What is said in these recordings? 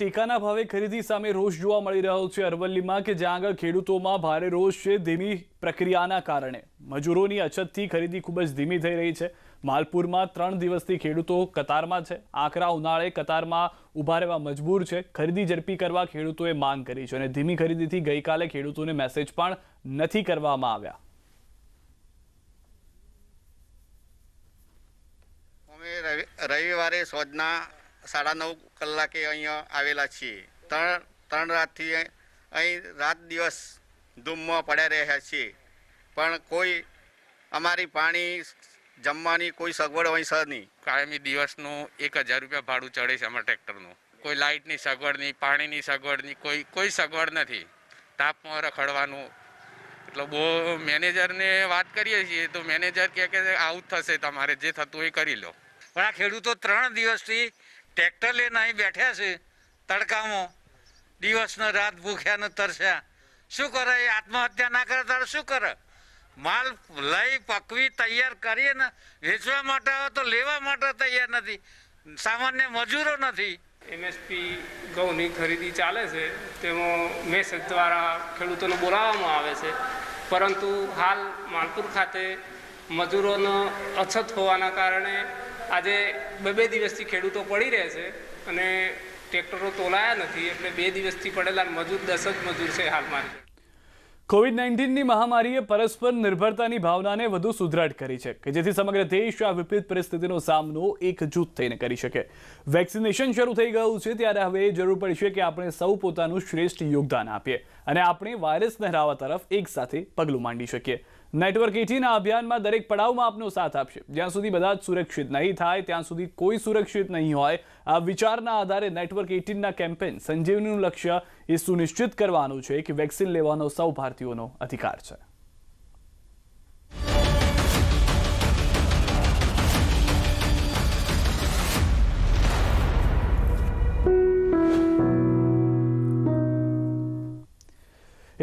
ટેકાના ભાવે ખરીદી સામે રોષ જોવા મળી રહ્યો છે અરવલ્લીમાં કે જ્યાં આગળ ખેડૂતોમાં ભારે રોષ છે ધીમી પ્રક્રિયાના કારણે મજૂરોની અછતથી ખરીદી ખૂબ જ ધીમી થઈ રહી છે માલપુરમાં 3 દિવસથી ખેડૂતો કતારમાં છે આકરા ઉનાળે કતારમાં ઊભા રહેવા મજબૂર છે ખરીદી ઝડપી કરવા ખેડૂતોએ માંગ કરી છે અને ધીમી ખરીદીથી ગઈકાલે ખેડૂતોને મેસેજ પણ નથી કરવામાં આવ્યા અમે રવિવારે સોજના 9:30 કલાકે અહીંયા આવેલા છીએ ત્રણ રાતથી અહીં રાત દિવસ ધૂમમાં પડ્યા રહ્યા છીએ પણ કોઈ અમારી પાણી જમવાની કોઈ સગવડ હોય છે નહીં કાયમી દિવસનું 1000 રૂપિયા ભાડું ચડે છે અમારા ટ્રેક્ટરનું કોઈ લાઇટની સગવડ નહીં પાણીની સગવડ નહીં કોઈ સગવડ નથી તાપમાં રખડવાનું એટલે બહુ મેનેજરને વાત કરીએ છીએ તો મેનેજર કહે કે આઉટ થશે તમારે જે થતું એ કરી લો પણ આ ખેડૂતો 3 દિવસથી ट्रैक्टर लेना ही बैठा से तड़का में दिवस न रात भूख्या न तरसा शू कर आत्महत्या ना करे तार शू कर माल लई पकवी तैयार करिए न वेचवा माटे आवे तो लेवा माटे तैयार नहीं सामान्य मजूरो नहीं एमएसपी घऊनी खरीदी चाले छे तेमो मेसेज द्वारा खेडूतोने बोलाववामां आवे छे परंतु हाल मालपुर खाते मजूरोनो अछत होवाना कारणे आज बे दिवस खेडूत तो पड़ी रहे से, अने ट्रेक्टरो तोलाया नहीं एटले 2 दिवस पड़ेला मजूर 10 ज मजूर से हाल में कोविड-19 महामारीए परस्पर निर्भरता की भावना ने वधु सुदृढ़ करी है कि जेथी समग्र देश आ विपरीत परिस्थितिनो सामनो एकजूट थईने करी शके वेक्सिनेशन शुरू थई गयुं छे त्यारे हवे जरूर पड़शे कि आपणे सौ पोतानुं श्रेष्ठ योगदान आपीए अने आपणे वायरस ने हरावा तरफ एक साथे पगलुं मांडी शकीए नेटवर्क 18 आ अभियानमां दरेक पड़ावमां आपनो साथ आपशे ज्यां सुधी बधा ज सुरक्षित नहीं थाय त्यां सुधी कोई सुरक्षित नहीं होय आ विचारना आधारे नेटवर्क 18 ना केम्पेन संजीवनीनुं लक्ष्य ए सुनिश्चित करवानुं छे कि वेक्सिन लेवानो सौ भारतीयोनो अधिकार छे।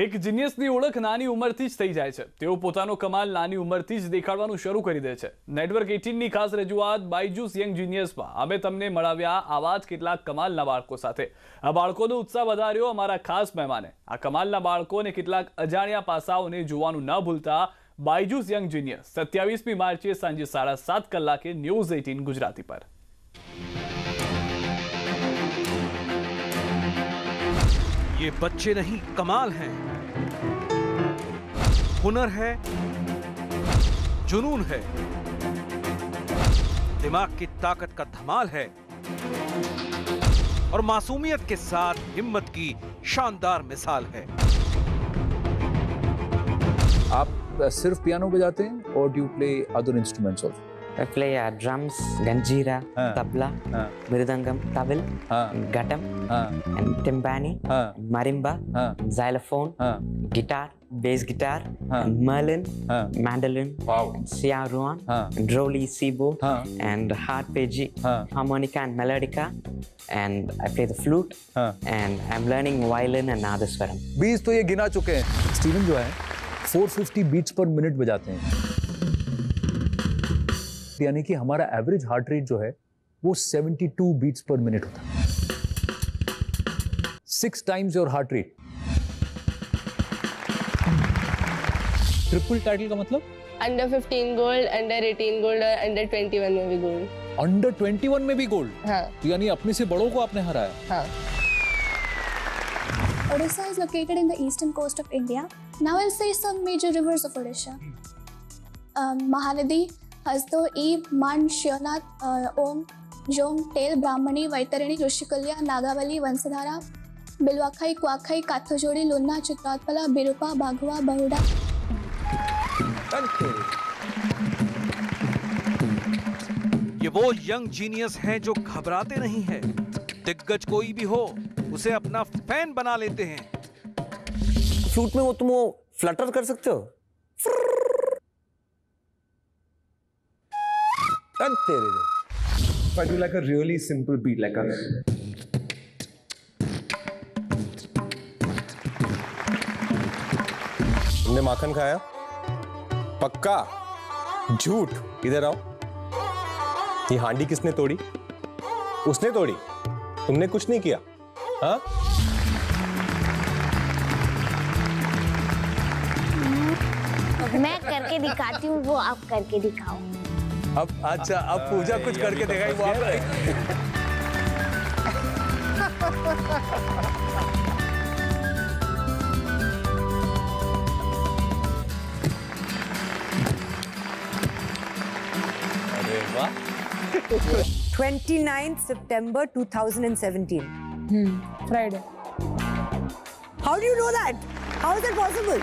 एक जीनियस की ओळख नानी उमरथी ज थई जाय छे तेओ पोतानो कमाल नानी उमरथी ज देखाडवानुं शरू करी दे छे नेटवर्क 18 नी खास रजूआत बायजूस यंग जीनियस में अमे तमने मळाव्या आवा ज केटलाक कमालना बाळको साथे आ बाळकोनो उत्साह वधार्यो अमारा खास मेहमाने आ कमालना बाळकोने केटलाक अजाण्या पासाओने जोवानुं न भूलता बायजूस यंग जीनियस 27 मार्चे सांजे 7:30 कलाके न्यूज 18 गुजराती पर। ये बच्चे नहीं कमाल हैं, हुनर है, जुनून है, दिमाग की ताकत का धमाल है और मासूमियत के साथ हिम्मत की शानदार मिसाल है। आप सिर्फ पियानो बजाते हैं और do play other instruments also? I play drums, ganjira, tabla, mridangam, tabla, ghatam, and timpani, marimba, xylophone, guitar, bass guitar, merlin, mandolin, siaruan, droli, sibo, and harpeggi, harmonica and melodica, and I play the flute, and I'm learning violin and nadaswaram. 20 तो ये गिना चुके हैं। Steven जो है 450 beats per minute बजाते हैं। यानी कि हमारा एवरेज हार्ट रेट जो है वो 72 बीट्स पर मिनट होता है। 6 times your heart rate. Triple title का मतलब अंडर 15 गोल्ड, अंडर 18 गोल्ड और अंडर 21 में भी गोल्ड। अंडर 21 में भी गोल्ड? हाँ। यानी अपने से बड़ों को आपने हराया? हाँ। Odisha is located in the eastern coast of India. Now I'll say some major rivers of Odisha. Mahanadi, हस्तो ई मान श्योनाथ ओम जोम टेल ब्राह्मणी वैतरणी ऋषिकल्या नागावली वंशधारा बिलवाखाई क्वाखाई काथोजोड़ी लुन्ना चित्रातपला बिरुपा बाघवा बहुडा ये वो यंग जीनियस हैं जो घबराते नहीं हैं दिग्गज कोई भी हो उसे अपना फैन बना लेते हैं। फ्लूट में वो तुम फ्लटर कर सकते हो If I do like a really simple beat, like a हमने माखन खाया पक्का झूठ इधर आओ ये हांडी किसने तोड़ी उसने तोड़ी तुमने कुछ नहीं किया हाँ मैं करके दिखाती हूँ, वो आप करके दिखाओ। अब अच्छा अब पूजा कुछ करके दिखाई वो आप 29 September 2017 Friday. How do you know that? How is that possible?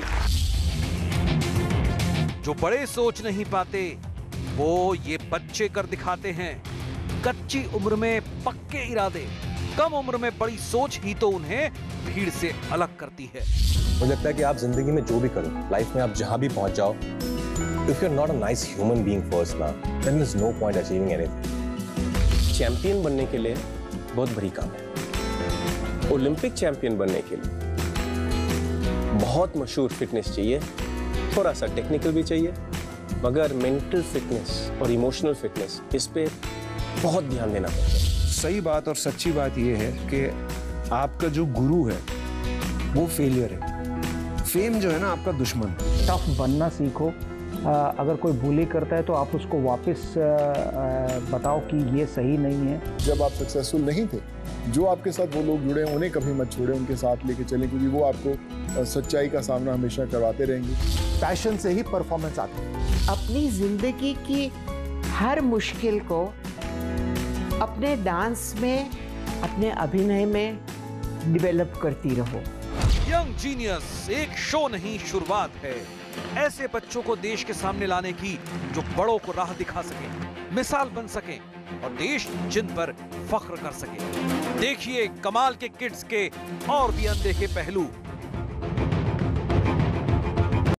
जो बड़े सोच नहीं पाते वो ये बच्चे कर दिखाते हैं। कच्ची उम्र में पक्के इरादे, कम उम्र में बड़ी सोच ही तो उन्हें भीड़ से अलग करती है। मुझे लगता है कि आप जिंदगी में जो भी करो, लाइफ में आप जहां भी पहुंच जाओ, if you're not a nice human being first ना, then there's no point achieving anything. Champion बनने के लिए बहुत बड़ी काम है। ओलंपिक चैंपियन बनने के लिए बहुत मशहूर फिटनेस चाहिए, थोड़ा सा टेक्निकल भी चाहिए, मगर मेंटल फिटनेस और इमोशनल फिटनेस इस पे बहुत ध्यान देना पड़ता है। सही बात और सच्ची बात यह है कि आपका जो गुरु है वो फेलियर है, फेम जो है ना आपका दुश्मन। टफ बनना सीखो, अगर कोई बुली करता है तो आप उसको वापस बताओ कि ये सही नहीं है। जब आप सक्सेसफुल नहीं थे, जो आपके साथ वो लोग जुड़े हैं उन्हें कभी मत छोड़े, उनके साथ लेके चले क्योंकि वो आपको सच्चाई का सामना हमेशा करवाते रहेंगे। पैशन से ही परफॉर्मेंस आती है। अपनी जिंदगी की हर मुश्किल को अपने डांस में, अपने अभिनय में डेवलप करती रहो। यंग जीनियस एक शो नहीं शुरुआत है, ऐसे बच्चों को देश के सामने लाने की जो बड़ों को राह दिखा सके, मिसाल बन सके और देश जिन पर फख्र कर सके। देखिए कमाल के किड्स के और भी अनदेखे पहलू।